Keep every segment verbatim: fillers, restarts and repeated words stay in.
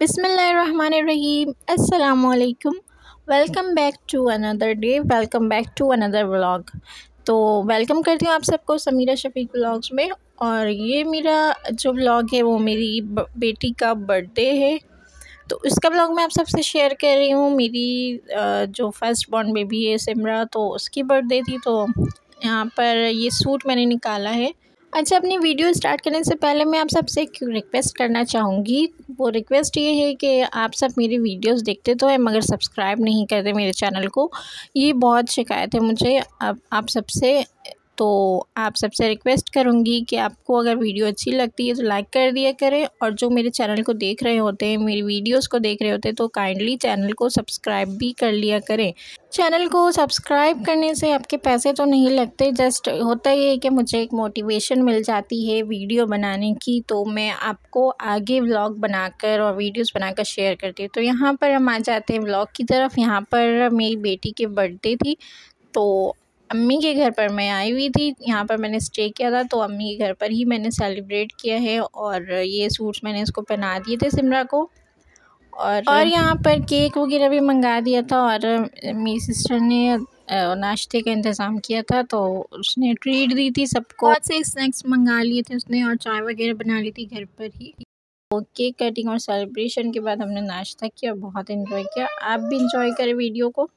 बिस्मिल्लाहिर्रहमानिर्रहीम। अस्सलामुअलैकुम। Welcome back to another day, welcome back to another vlog. तो welcome करती हूँ आप सबको समीरा शफीक व्लॉग्स में। और ये मेरा जो व्लॉग है वो मेरी बेटी का बर्थडे है, तो उसका व्लॉग मैं आप सबसे शेयर कर रही हूँ। मेरी जो फर्स्ट बॉर्न बेबी है सिमरा, तो उसकी बर्थडे थी, तो यहाँ पर ये सूट मैंने निकाला है। अच्छा, अपनी वीडियो स्टार्ट करने से पहले मैं आप सबसे एक रिक्वेस्ट करना चाहूँगी। वो रिक्वेस्ट ये है कि आप सब मेरी वीडियोस देखते तो हैं मगर सब्सक्राइब नहीं करते मेरे चैनल को। ये बहुत शिकायत है मुझे आप आप सबसे, तो आप सबसे रिक्वेस्ट करूँगी कि आपको अगर वीडियो अच्छी लगती है तो लाइक कर दिया करें, और जो मेरे चैनल को देख रहे होते हैं, मेरी वीडियोस को देख रहे होते हैं, तो काइंडली चैनल को सब्सक्राइब भी कर लिया करें। चैनल को सब्सक्राइब करने से आपके पैसे तो नहीं लगते, जस्ट होता ये है कि मुझे एक मोटिवेशन मिल जाती है वीडियो बनाने की, तो मैं आपको आगे व्लॉग बनाकर और वीडियोस बनाकर शेयर करती हूँ। तो यहाँ पर हम आ जाते हैं व्लॉग की तरफ। यहाँ पर मेरी बेटी की बर्थडे थी, तो अम्मी के घर पर मैं आई हुई थी। यहाँ पर मैंने स्टे किया था, तो अम्मी के घर पर ही मैंने सेलिब्रेट किया है। और ये सूट्स मैंने इसको पहना दिए थे सिमरा को, और और यहाँ पर केक वगैरह भी मंगा दिया था। और मेरी सिस्टर ने नाश्ते का इंतज़ाम किया था, तो उसने ट्रीट दी थी सबको। बहुत से स्नैक्स मंगा लिए थे उसने, और चाय वगैरह बना ली थी घर पर ही। तो केक कटिंग और सेलिब्रेशन के बाद हमने नाश्ता किया और बहुत इन्जॉय किया। आप भी इंजॉय करें वीडियो को।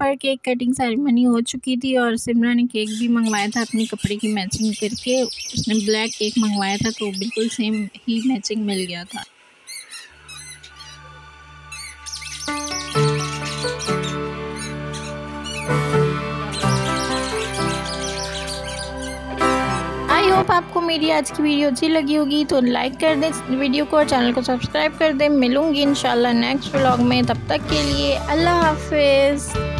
पर केक कटिंग सेरेमनी हो चुकी थी, और सिमरा ने केक भी मंगवाया था अपने कपड़े की मैचिंग करके। उसने ब्लैक केक मंगवाया था, तो बिल्कुल सेम ही मैचिंग मिल गया था। आई होप आपको मेरी आज की वीडियो अच्छी लगी होगी, तो लाइक कर दें वीडियो को और चैनल को सब्सक्राइब कर दें। मिलूंगी इंशाल्लाह नेक्स्ट व्लॉग में, तब तक के लिए अल्लाह हाफिज़।